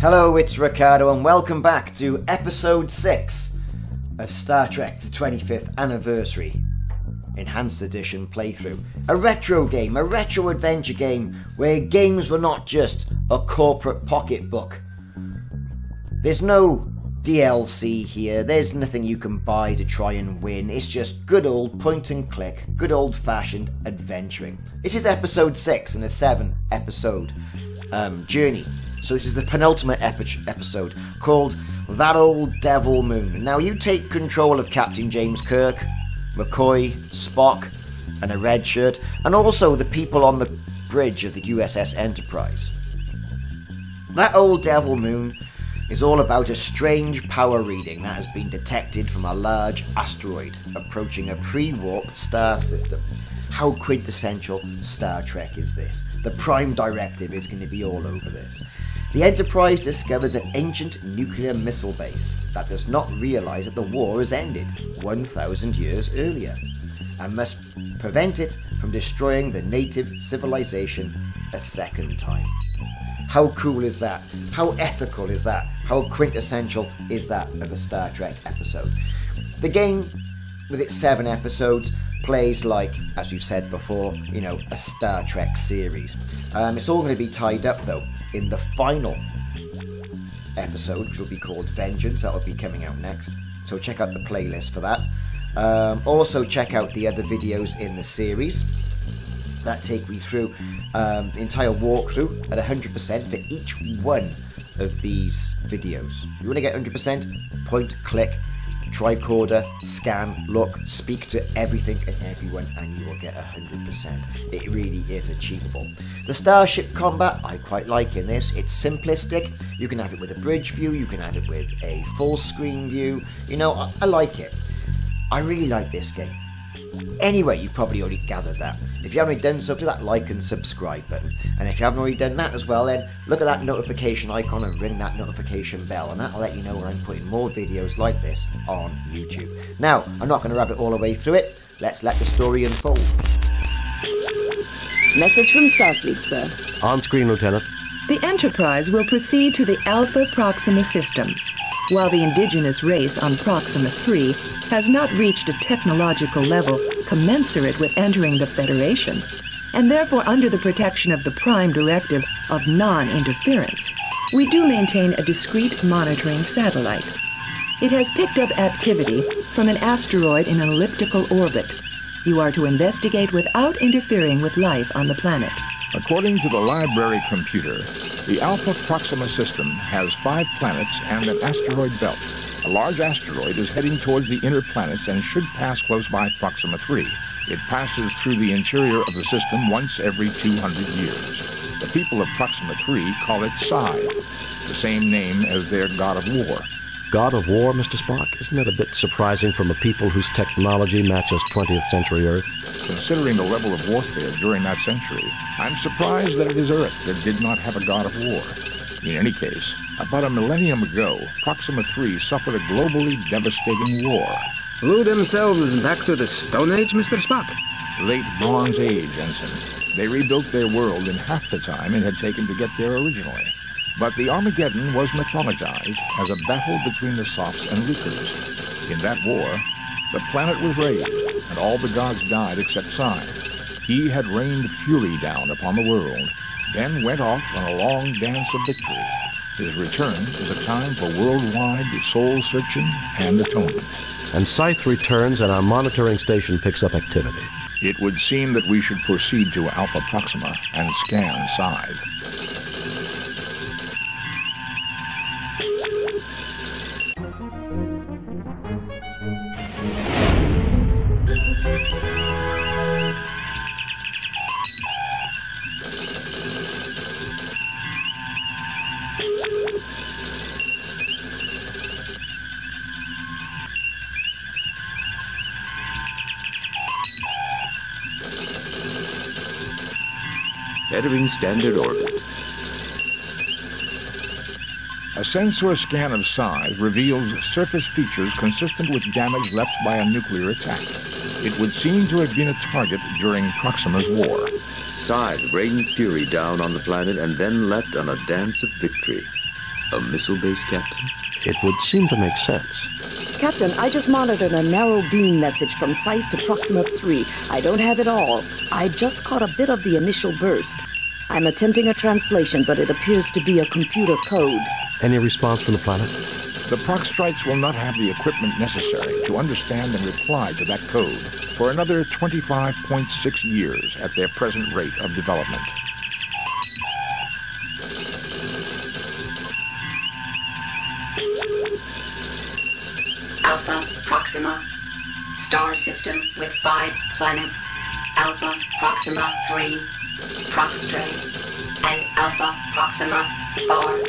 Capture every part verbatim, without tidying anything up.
Hello, it's Ricardo and welcome back to Episode six of Star Trek the twenty-fifth anniversary enhanced edition playthrough. A retro game, a retro adventure game where games were not just a corporate pocketbook. There's no D L C here, there's nothing you can buy to try and win, it's just good old point and click, good old fashioned adventuring. This is Episode six in a seven episode um, journey. So this is the penultimate epi episode, called That Old Devil Moon. Now you take control of Captain James Kirk, McCoy, Spock, and a red shirt, and also the people on the bridge of the U S S Enterprise. That Old Devil Moon is all about a strange power reading that has been detected from a large asteroid approaching a pre-warped star system. How quintessential Star Trek is this? The Prime Directive is going to be all over this. The Enterprise discovers an ancient nuclear missile base that does not realise that the war has ended one thousand years earlier and must prevent it from destroying the native civilization a second time. How cool is that? How ethical is that? How quintessential is that of a Star Trek episode? The game, with its seven episodes, plays like, as we've said before, you know, a Star Trek series. Um, it's all going to be tied up, though, in the final episode, which will be called Vengeance. That will be coming out next, so check out the playlist for that. Um, also check out the other videos in the series that take me through um, the entire walkthrough at one hundred percent for each one of these videos. If you want to get one hundred percent, point, click, tricorder, scan, look, speak to everything and everyone, and you will get one hundred percent. It really is achievable. The starship combat, I quite like in this. It's simplistic. You can have it with a bridge view, you can have it with a full screen view. You know, I, I like it. I really like this game. Anyway, you've probably already gathered that. If you haven't done so, click that like and subscribe button. And if you haven't already done that as well, then look at that notification icon and ring that notification bell, and that'll let you know when I'm putting more videos like this on YouTube. Now, I'm not going to wrap it all the way through it. Let's let the story unfold. Message from Starfleet, sir. On screen, Lieutenant. The Enterprise will proceed to the Alpha Proxima system. While the indigenous race on Proxima three has not reached a technological level commensurate with entering the Federation, and therefore under the protection of the Prime Directive of non-interference, we do maintain a discrete monitoring satellite. It has picked up activity from an asteroid in an elliptical orbit. You are to investigate without interfering with life on the planet. According to the library computer, the Alpha Proxima system has five planets and an asteroid belt. A large asteroid is heading towards the inner planets and should pass close by Proxima three. It passes through the interior of the system once every two hundred years. The people of Proxima three call it Scythe, the same name as their god of war. God of war, Mister Spock? Isn't that a bit surprising from a people whose technology matches twentieth century Earth? Considering the level of warfare during that century, I'm surprised that it is Earth that did not have a god of war. In any case, about a millennium ago, Proxima three suffered a globally devastating war. Blew themselves back to the Stone Age, Mister Spock? Late Bronze Age, Ensign. They rebuilt their world in half the time it had taken to get there originally. But the Armageddon was mythologized as a battle between the Softs and Lucers. In that war, the planet was razed, and all the gods died except Scythe. He had rained fury down upon the world, then went off on a long dance of victory. His return is a time for worldwide soul-searching and atonement. And Scythe returns, and our monitoring station picks up activity. It would seem that we should proceed to Alpha Proxima and scan Scythe. Entering standard orbit. A sensor scan of Scythe reveals surface features consistent with damage left by a nuclear attack. It would seem to have been a target during Proxima's war. Scythe rained fury down on the planet and then left on a dance of victory. A missile base, Captain? It would seem to make sense. Captain, I just monitored a narrow beam message from Scythe to Proxima three. I don't have it all. I just caught a bit of the initial burst. I'm attempting a translation, but it appears to be a computer code. Any response from the planet? The Proxtrites will not have the equipment necessary to understand and reply to that code for another twenty-five point six years at their present rate of development. Alpha Proxima, star system with five planets, Alpha Proxima three, Proxtray, and Alpha Proxima four,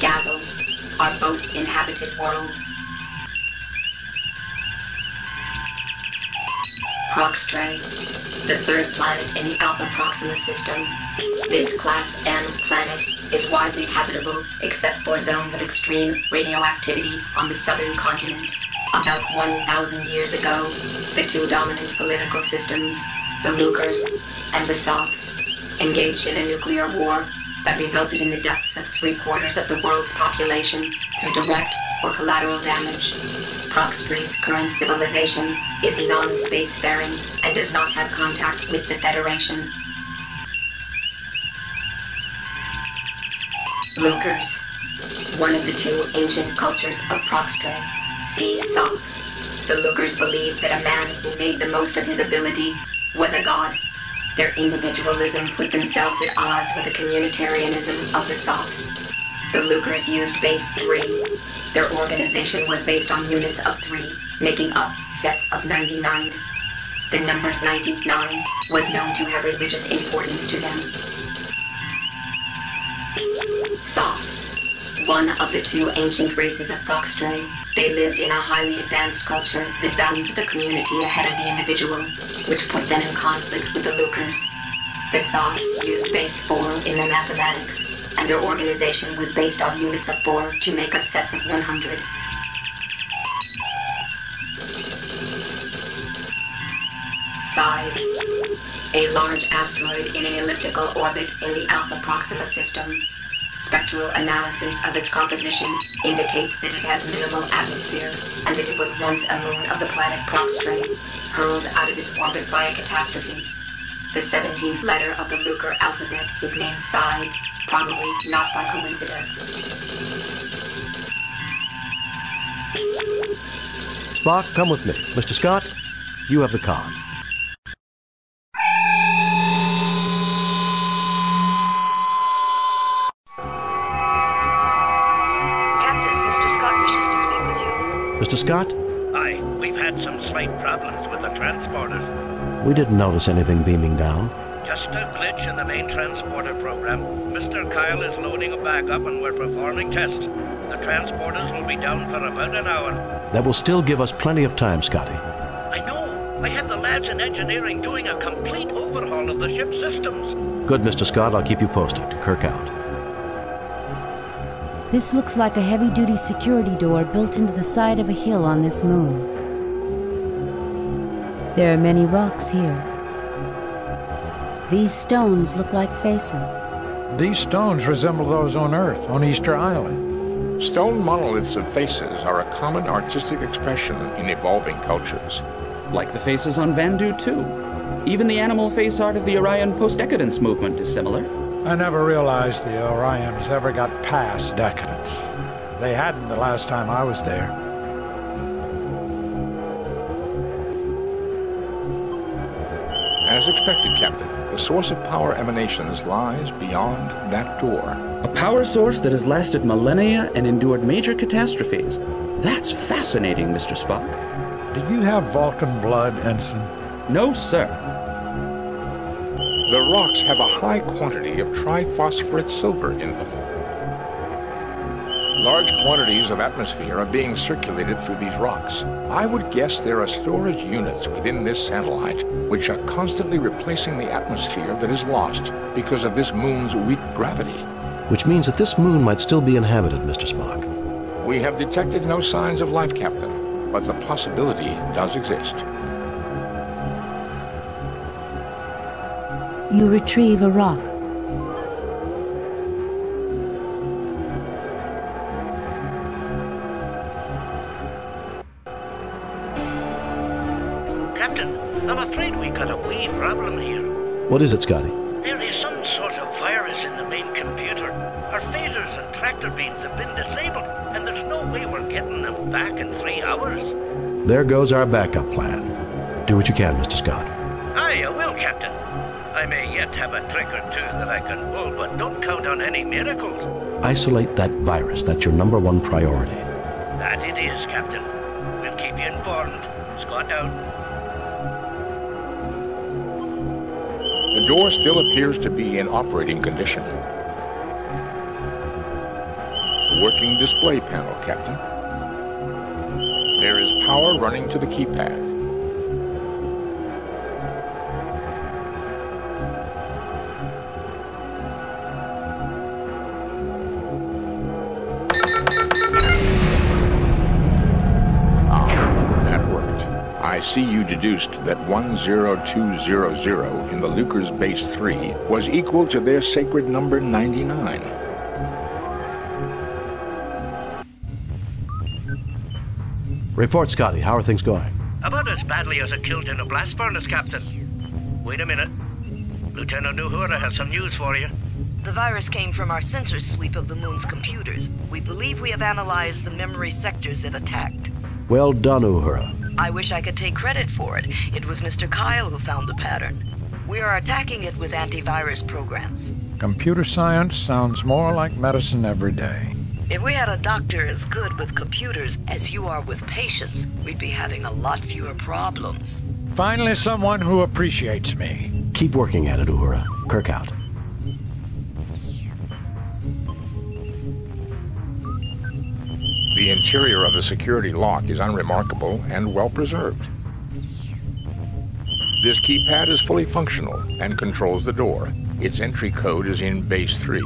Gazelle, are both inhabited worlds. Proxtray, the third planet in the Alpha Proxima system. This Class M planet is widely habitable except for zones of extreme radioactivity on the southern continent. About one thousand years ago, the two dominant political systems, the Lucers and the Soffs, engaged in a nuclear war that resulted in the deaths of three-quarters of the world's population through direct or collateral damage. Proxtry's current civilization is non-spacefaring and does not have contact with the Federation. Lucers, one of the two ancient cultures of Proxtray, see Softs. The Lucers believe that a man who made the most of his ability was a god. Their individualism put themselves at odds with the communitarianism of the Softs. The Lucers used base three. Their organization was based on units of three, making up sets of ninety-nine. The number ninety-nine was known to have religious importance to them. Softs, one of the two ancient races of Proxtray. They lived in a highly advanced culture that valued the community ahead of the individual, which put them in conflict with the Lucers. The Softs used base four in their mathematics, and their organization was based on units of four to make up sets of one hundred. Scythe, a large asteroid in an elliptical orbit in the Alpha Proxima system. Spectral analysis of its composition indicates that it has minimal atmosphere and that it was once a moon of the planet Proxtray, hurled out of its orbit by a catastrophe. The seventeenth letter of the Lucar alphabet is named Scythe, probably not by coincidence. Spock, come with me. Mister Scott, you have the comm. Mister Scott? Aye, we've had some slight problems with the transporters. We didn't notice anything beaming down. Just a glitch in the main transporter program. Mister Kyle is loading a bag up and we're performing tests. The transporters will be down for about an hour. That will still give us plenty of time, Scotty. I know. I have the lads in engineering doing a complete overhaul of the ship's systems. Good, Mister Scott. I'll keep you posted. Kirk out. This looks like a heavy-duty security door built into the side of a hill on this moon. There are many rocks here. These stones look like faces. These stones resemble those on Earth, on Easter Island. Stone monoliths of faces are a common artistic expression in evolving cultures. Like the faces on Vandu, too. Even the animal face art of the Orion post-decadence movement is similar. I never realized the Orions ever got past decadence. They hadn't the last time I was there. As expected, Captain, the source of power emanations lies beyond that door. A power source that has lasted millennia and endured major catastrophes. That's fascinating, Mister Spock. Do you have Vulcan blood, Ensign? No, sir. The rocks have a high quantity of triphosphorus silver in them. Large quantities of atmosphere are being circulated through these rocks. I would guess there are storage units within this satellite which are constantly replacing the atmosphere that is lost because of this moon's weak gravity. Which means that this moon might still be inhabited, Mister Spock. We have detected no signs of life, Captain, but the possibility does exist. You retrieve a rock. Captain, I'm afraid we've got a wee problem here. What is it, Scotty? There is some sort of virus in the main computer. Our phasers and tractor beams have been disabled, and there's no way we're getting them back in three hours. There goes our backup plan. Do what you can, Mister Scott. Aye, I will, Captain. I may yet have a trick or two that I can pull, but don't count on any miracles. Isolate that virus. That's your number one priority. That it is, Captain. We'll keep you informed. Scott out. The door still appears to be in operating condition. Working display panel, Captain. There is power running to the keypad. I see you deduced that one zero two zero zero in the Lucers Base three was equal to their sacred number ninety-nine. Report, Scotty. How are things going? About as badly as a killed in a blast furnace, Captain. Wait a minute. Lieutenant Uhura has some news for you. The virus came from our sensor sweep of the moon's computers. We believe we have analyzed the memory sectors it attacked. Well done, Uhura. I wish I could take credit for it. It was Mister Kyle who found the pattern. We are attacking it with antivirus programs. Computer science sounds more like medicine every day. If we had a doctor as good with computers as you are with patients, we'd be having a lot fewer problems. Finally, someone who appreciates me. Keep working at it, Uhura. Kirk out. The interior of the security lock is unremarkable and well preserved. This keypad is fully functional and controls the door. Its entry code is in base three.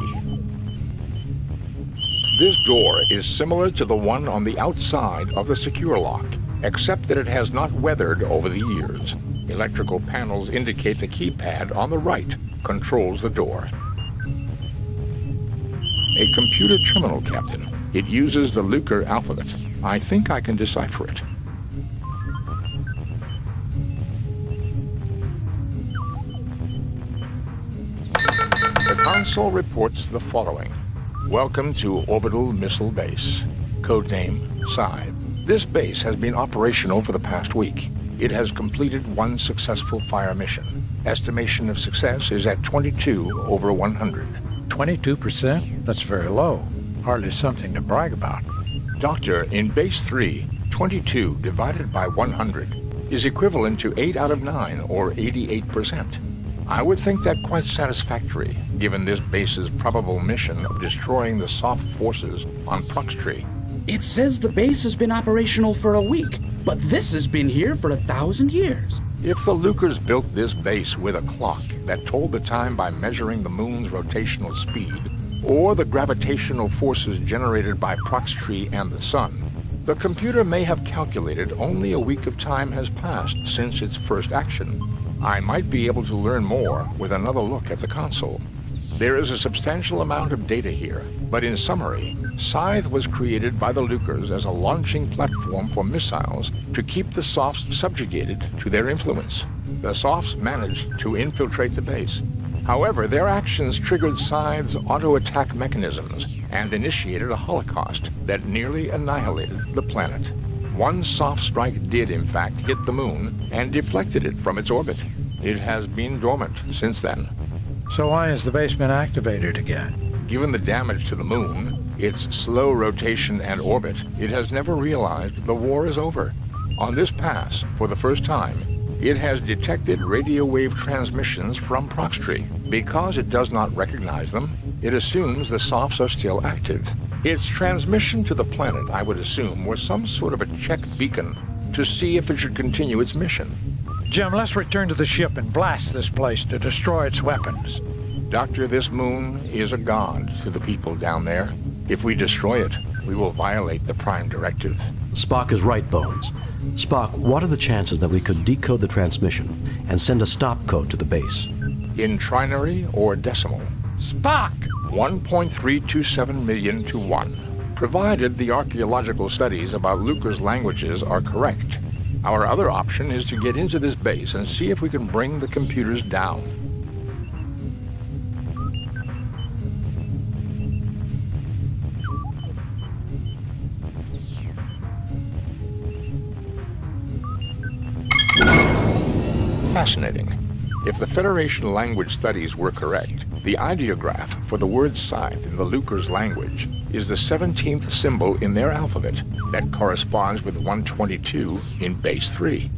This door is similar to the one on the outside of the secure lock, except that it has not weathered over the years. Electrical panels indicate the keypad on the right controls the door. A computer terminal, Captain. It uses the Luker alphabet. I think I can decipher it. The console reports the following. Welcome to Orbital Missile Base. Codename, Scythe. This base has been operational for the past week. It has completed one successful fire mission. Estimation of success is at twenty-two over one hundred. twenty-two percent? That's very low. Hardly something to brag about. Doctor, in base three, twenty-two divided by one hundred is equivalent to eight out of nine, or eighty-eight percent. I would think that quite satisfactory, given this base's probable mission of destroying the Soft forces on Proxtry. It says the base has been operational for a week, but this has been here for a thousand years. If the Lucers built this base with a clock that told the time by measuring the moon's rotational speed, or the gravitational forces generated by Proxtry and the Sun, the computer may have calculated only a week of time has passed since its first action. I might be able to learn more with another look at the console. There is a substantial amount of data here, but in summary, Scythe was created by the Lucers as a launching platform for missiles to keep the Softs subjugated to their influence. The Softs managed to infiltrate the base. However, their actions triggered Scythe's auto-attack mechanisms and initiated a holocaust that nearly annihilated the planet. One soft strike did, in fact, hit the moon and deflected it from its orbit. It has been dormant since then. So why has the base been activated again? Given the damage to the moon, its slow rotation and orbit, it has never realized the war is over. On this pass, for the first time, it has detected radio wave transmissions from Proxtry. Because it does not recognize them, it assumes the Softs are still active. Its transmission to the planet, I would assume, was some sort of a check beacon to see if it should continue its mission. Jim, let's return to the ship and blast this place to destroy its weapons. Doctor, this moon is a god to the people down there. If we destroy it, we will violate the Prime Directive. Spock is right, Bones. Spock, what are the chances that we could decode the transmission and send a stop code to the base? In trinary or decimal? Spock! one point three two seven million to one, provided the archaeological studies about Lucas languages are correct. Our other option is to get into this base and see if we can bring the computers down. Fascinating. If the Federation language studies were correct, the ideograph for the word scythe in the Lucers language is the seventeenth symbol in their alphabet that corresponds with one twenty-two in base three.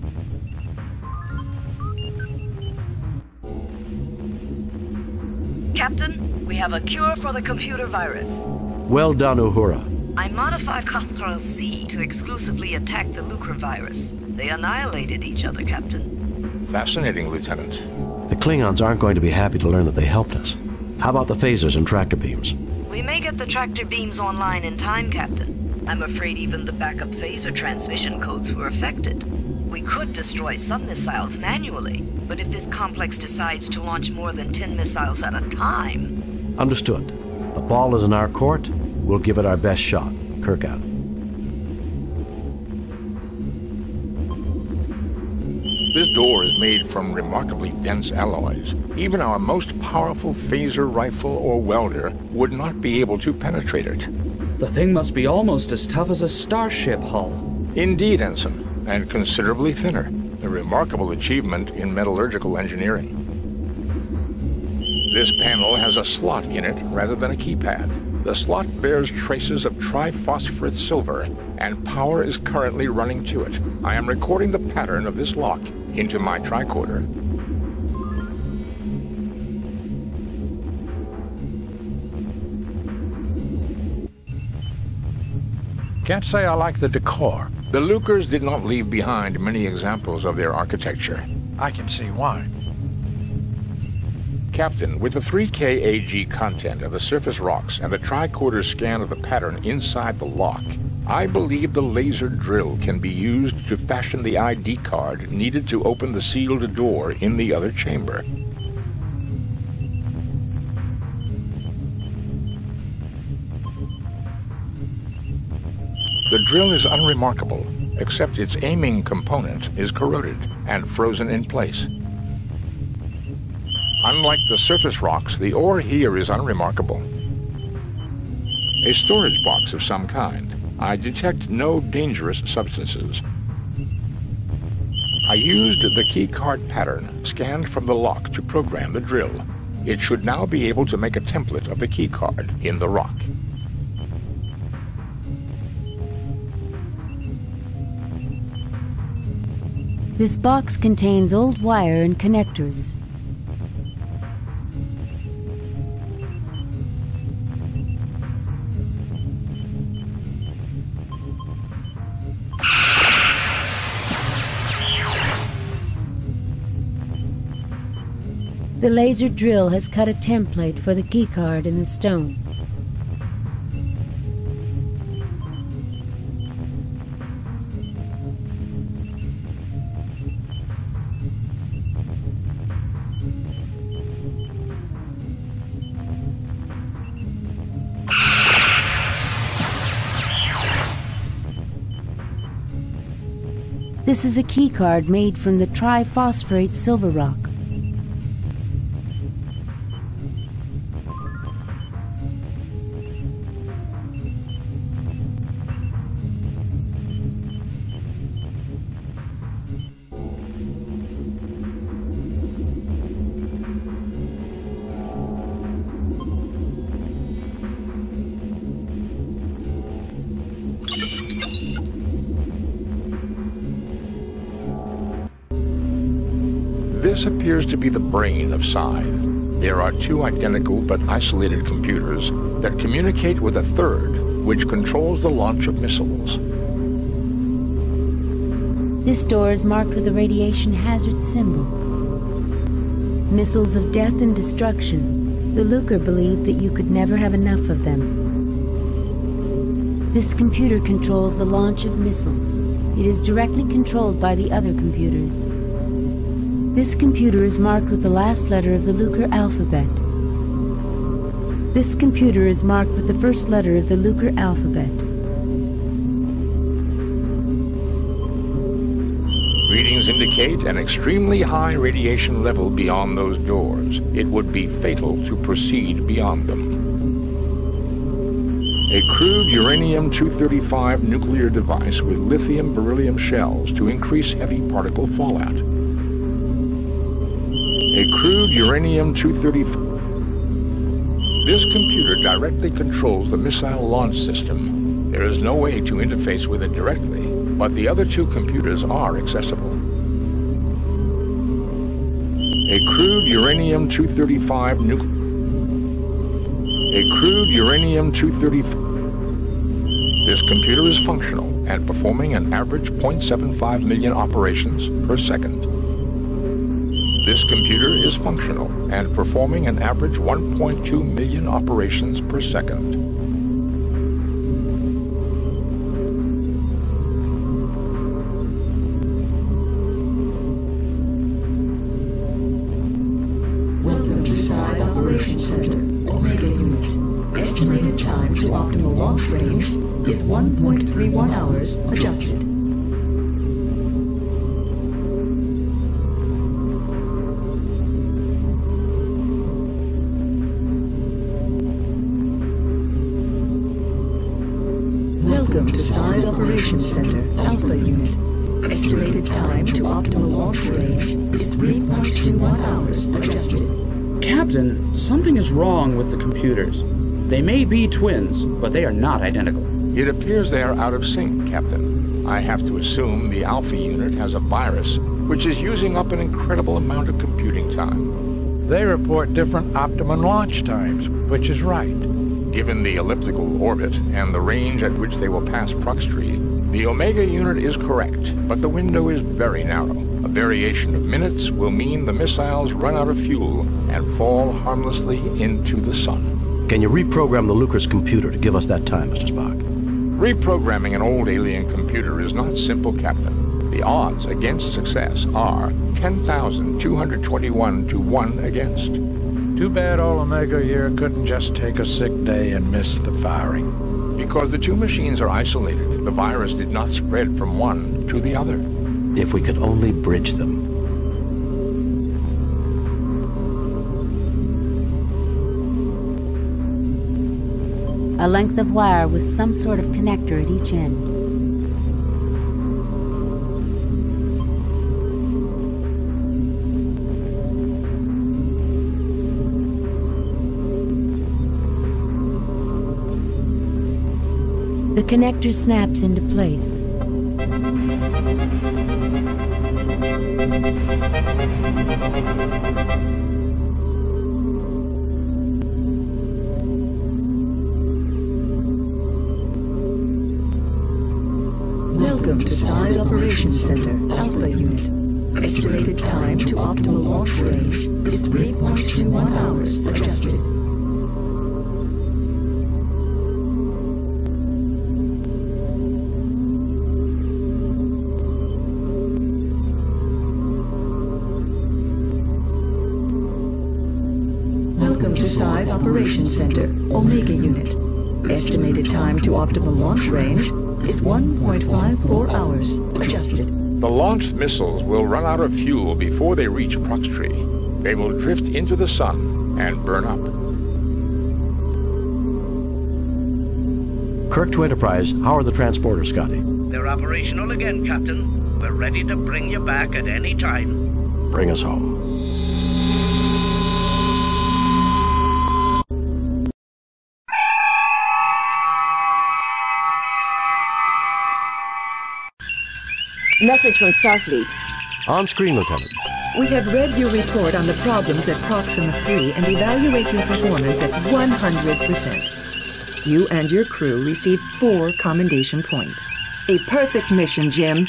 Captain, we have a cure for the computer virus. Well done, Uhura. I modify Control C to exclusively attack the Lucre virus. They annihilated each other, Captain. Fascinating, Lieutenant. The Klingons aren't going to be happy to learn that they helped us. How about the phasers and tractor beams? We may get the tractor beams online in time, Captain. I'm afraid even the backup phaser transmission codes were affected. We could destroy some missiles manually, but if this complex decides to launch more than ten missiles at a time... Understood. The ball is in our court. We'll give it our best shot. Kirk out. This door is made from remarkably dense alloys. Even our most powerful phaser rifle or welder would not be able to penetrate it. The thing must be almost as tough as a starship hull. Indeed, Ensign, and considerably thinner. A remarkable achievement in metallurgical engineering. This panel has a slot in it rather than a keypad. The slot bears traces of triphosphorus silver, and power is currently running to it. I am recording the pattern of this lock into my tricorder. Can't say I like the decor. The Lucers did not leave behind many examples of their architecture. I can see why. Captain, with the three K A G content of the surface rocks and the tricorder scan of the pattern inside the lock, I believe the laser drill can be used to fashion the I D card needed to open the sealed door in the other chamber. The drill is unremarkable, except its aiming component is corroded and frozen in place. Unlike the surface rocks, the ore here is unremarkable. A storage box of some kind. I detect no dangerous substances. I used the keycard pattern scanned from the lock to program the drill. It should now be able to make a template of the keycard in the rock. This box contains old wire and connectors. The laser drill has cut a template for the keycard in the stone. This is a keycard made from the triphosphate silver rock. This appears to be the brain of Scythe. There are two identical but isolated computers that communicate with a third, which controls the launch of missiles. This door is marked with a radiation hazard symbol. Missiles of death and destruction. The Lucre believed that you could never have enough of them. This computer controls the launch of missiles. It is directly controlled by the other computers. This computer is marked with the last letter of the Lucre alphabet. This computer is marked with the first letter of the Lucre alphabet. Scans indicate an extremely high radiation level beyond those doors. It would be fatal to proceed beyond them. A crude uranium two thirty-five nuclear device with lithium beryllium shells to increase heavy particle fallout. A crude uranium two thirty-five... This computer directly controls the missile launch system. There is no way to interface with it directly, but the other two computers are accessible. A crude uranium two thirty-five nuclear... A crude uranium two thirty-five... This computer is functional and performing an average zero point seven five million operations per second. This computer is functional and performing an average one point two million operations per second. Welcome to SAID Operations Center, Omega Unit. Estimated time to optimal launch range is one point three one hours adjusted. To SAID Operations Center, Alpha Unit. Estimated time to optimal launch range is three point two one hours adjusted. Captain, something is wrong with the computers. They may be twins, but they are not identical. It appears they are out of sync, Captain. I have to assume the Alpha Unit has a virus, which is using up an incredible amount of computing time. They report different optimum launch times, which is right. Given the elliptical orbit and the range at which they will pass Proxtry, the Omega unit is correct, but the window is very narrow. A variation of minutes will mean the missiles run out of fuel and fall harmlessly into the sun. Can you reprogram the Lucas computer to give us that time, Mister Spock? Reprogramming an old alien computer is not simple, Captain. The odds against success are ten thousand two hundred twenty-one to one against. Too bad all Omega here couldn't just take a sick day and miss the firing. Because the two machines are isolated, the virus did not spread from one to the other. If we could only bridge them. A length of wire with some sort of connector at each end. The connector snaps into place. Welcome to SAID Operations Center, Alpha Unit. Estimated time to optimal launch range is three point two one hours adjusted. SAID Operations Center, Omega Unit. Estimated time to optimal launch range is one point five four hours, adjusted. The launched missiles will run out of fuel before they reach Proxtry. They will drift into the sun and burn up. Kirk to Enterprise, how are the transporters, Scotty? They're operational again, Captain. We're ready to bring you back at any time. Bring us home. Message from Starfleet. On screen, Lieutenant. We have read your report on the problems at Proxima three and evaluate your performance at one hundred percent. You and your crew received four commendation points. A perfect mission, Jim.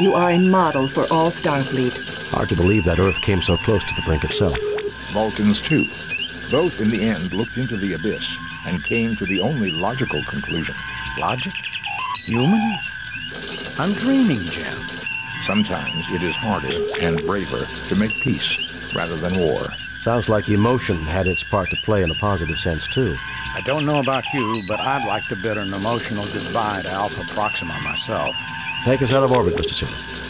You are a model for all Starfleet. Hard to believe that Earth came so close to the brink itself. Vulcans, too. Both, in the end, looked into the abyss and came to the only logical conclusion. Logic? Humans? I'm dreaming, Jim. Sometimes it is harder and braver to make peace rather than war. Sounds like emotion had its part to play in a positive sense, too. I don't know about you, but I'd like to bid an emotional goodbye to Alpha Proxima myself. Take us out of orbit, Mister Sulu.